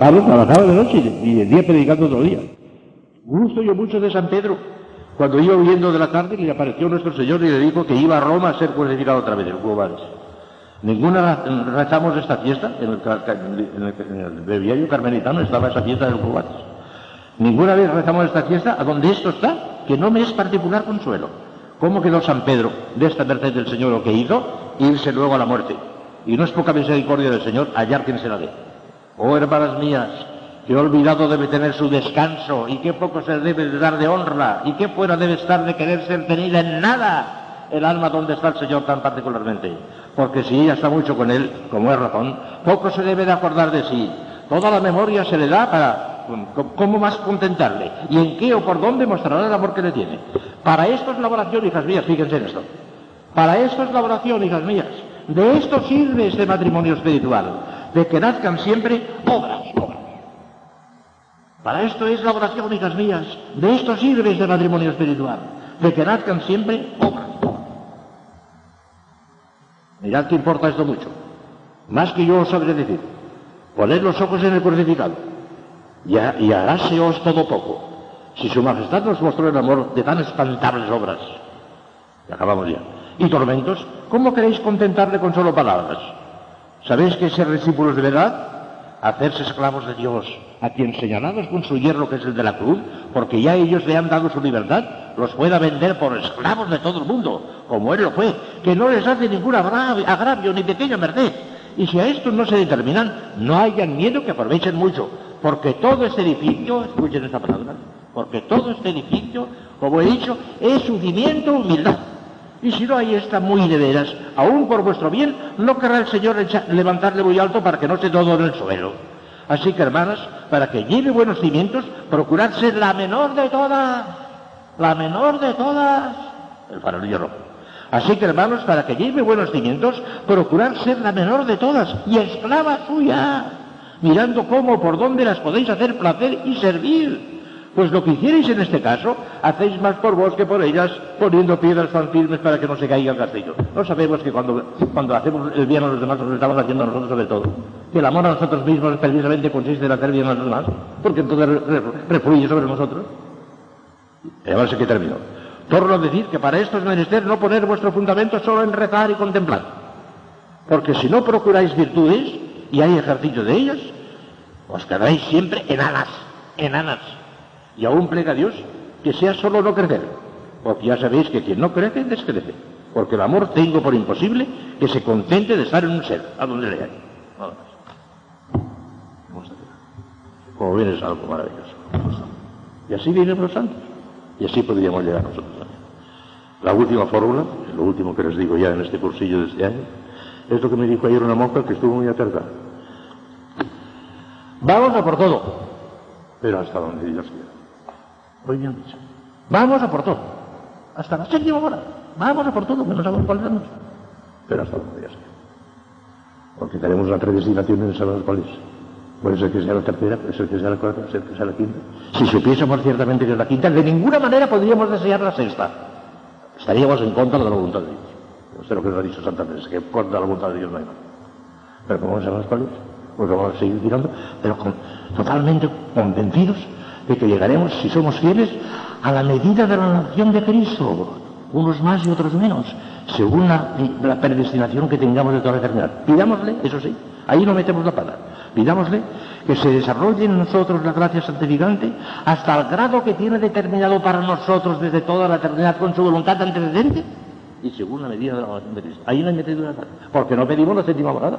Pablo trabajaba de noche y el día predicando otro día. Gusto yo mucho de San Pedro. Cuando iba huyendo de la tarde, le apareció nuestro Señor y le dijo que iba a Roma a ser crucificado otra vez en Cubares. Ninguna rezamos esta fiesta, en el breviario carmelitano estaba esa fiesta de los Cubares. Ninguna vez rezamos esta fiesta a donde esto está, que no me es particular consuelo. ¿Cómo quedó San Pedro de esta merced del Señor lo que hizo? Irse luego a la muerte. Y no es poca misericordia del Señor hallar quien se la dé. Oh, hermanas mías, que he olvidado debe tener su descanso, y qué poco se debe de dar de honra, y qué fuera debe estar de querer ser tenida en nada el alma donde está el Señor tan particularmente. Porque si ella está mucho con Él, como es razón, poco se debe de acordar de sí. Toda la memoria se le da para cómo más contentarle, y en qué o por dónde mostrará el amor que le tiene. Para esto es la oración, hijas mías, fíjense en esto. Para esto es la oración, hijas mías. De esto sirve este matrimonio espiritual, de que nazcan siempre obras. Para esto es la oración, hijas mías, de esto sirve este matrimonio espiritual, de que nazcan siempre obras. Mirad que importa esto mucho, más que yo os sabré decir. Poned los ojos en el crucificado, y haráseos todo poco, si su majestad nos mostró el amor de tan espantables obras. Y acabamos ya. Y tormentos, ¿cómo queréis contentarle con solo palabras? ¿Sabéis que ser discípulos de verdad? Hacerse esclavos de Dios, a quien señalados con su hierro que es el de la cruz, porque ya ellos le han dado su libertad, los pueda vender por esclavos de todo el mundo, como Él lo fue, que no les hace ningún agravio ni pequeña merced. Y si a estos no se determinan, no hayan miedo que aprovechen mucho, porque todo este edificio, escuchen esta palabra, porque todo este edificio, como he dicho, es su cimiento humildad. Y si no hay esta muy de veras, aún por vuestro bien, no querrá el Señor levantarle muy alto para que no se todo en el suelo. Así que, hermanas, para que lleve buenos cimientos, procurad ser la menor de todas. La menor de todas. El farolillo rojo. Así que, hermanos, para que lleve buenos cimientos, procurad ser la menor de todas y esclava suya, mirando cómo, por dónde las podéis hacer placer y servir. Pues lo que hicierais en este caso, hacéis más por vos que por ellas, poniendo piedras tan firmes para que no se caiga el castillo. No sabemos que cuando hacemos el bien a los demás, nos lo estamos haciendo a nosotros sobre todo. Que el amor a nosotros mismos precisamente consiste en hacer bien a los demás, porque entonces refluye sobre nosotros. Y ahora sí que termino. Torno a decir que para esto es menester no poner vuestro fundamento solo en rezar y contemplar. Porque si no procuráis virtudes, y hay ejercicio de ellas, os quedaréis siempre enanas, enanas. Y aún plega a Dios que sea solo no crecer, porque ya sabéis que quien no crece, descrece. Porque el amor tengo por imposible que se contente de estar en un ser, a donde le hay. Nada más. Vamos a ver. Como bien es algo maravilloso. Y así vienen los santos. Y así podríamos llegar nosotros también. La última fórmula, lo último que les digo ya en este cursillo de este año, es lo que me dijo ayer una monja que estuvo muy acertada. Vamos a por todo, pero hasta donde Dios quiera. Hoy me han dicho, vamos a por todo, hasta la séptima hora, vamos a por todo, que no sabemos cuál es, pero hasta donde Dios quiera. Porque tenemos una predestinación en saber cuál es. Puede ser que sea la tercera, puede ser que sea la cuarta, puede ser que sea la quinta. Si supiésemos ciertamente que es la quinta, de ninguna manera podríamos desear la sexta. Estaríamos en contra de la voluntad de Dios. Esto es lo que nos ha dicho Santa Teresa, que contra la voluntad de Dios no hay nada. Pero como no sabemos cuál es, pues vamos a seguir tirando, pero totalmente convencidos de que llegaremos, si somos fieles, a la medida de la nación de Cristo, unos más y otros menos, según la predestinación que tengamos de toda la eternidad. Pidámosle, eso sí, ahí no metemos la pata, pidámosle que se desarrolle en nosotros la gracia santificante hasta el grado que tiene determinado para nosotros desde toda la eternidad con su voluntad antecedente y según la medida de la nación de Cristo. Ahí no hay metido una pata, porque no pedimos la séptima morada.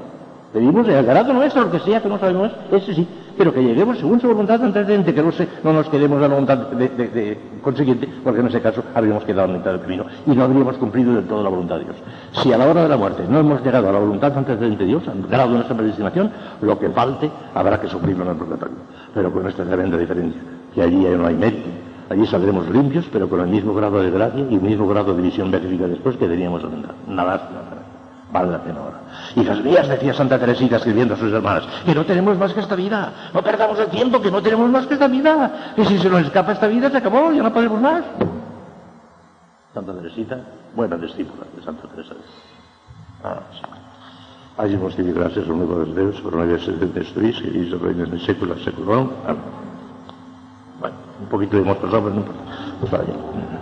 Pedimos el grado nuestro, el que sea, que no sabemos, ese sí, pero que lleguemos según su voluntad antecedente, que no nos quedemos a la voluntad de consiguiente, porque en ese caso habríamos quedado en mitad del camino y no habríamos cumplido del todo la voluntad de Dios. Si a la hora de la muerte no hemos llegado a la voluntad antecedente de Dios, al grado de nuestra predestinación, lo que falte habrá que suplirlo en el purgatorio. Pero con esta tremenda diferencia, que allí no hay mérito, allí saldremos limpios, pero con el mismo grado de gracia y el mismo grado de visión beatífica después que teníamos andar. Nada. Vale la pena ahora. Hijas mías, decía Santa Teresita escribiendo a sus hermanas, que no tenemos más que esta vida. No perdamos el tiempo, que no tenemos más que esta vida. Que si se nos escapa esta vida, se acabó, ya no podemos más. Santa Teresita, buena discípula de Santa Teresa. Ah, sí. agibos divi gracias a un nuevo Deus, por no haberse destruido, y eso reina en el século, Amén. Bueno, un poquito hemos pasado, pero no importa. Hasta allá.